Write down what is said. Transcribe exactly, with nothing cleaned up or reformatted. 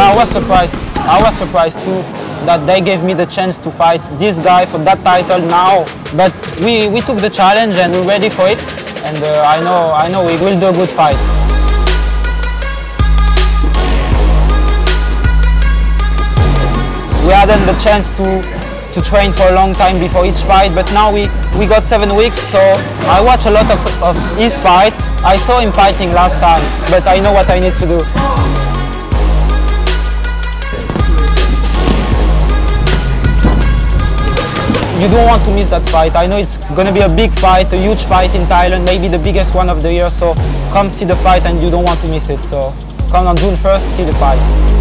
I was surprised. I was surprised too that they gave me the chance to fight this guy for that title now. But we, we took the challenge and we're ready for it. And uh, I know I know we will do a good fight. We hadn't the chance to to train for a long time before each fight, but now we, we got seven weeks, so I watch a lot of, of his fight. I saw him fighting last time, but I know what I need to do. You don't want to miss that fight. I know it's going to be a big fight, a huge fight in Thailand, maybe the biggest one of the year, so come see the fight and you don't want to miss it. So come on June first, see the fight.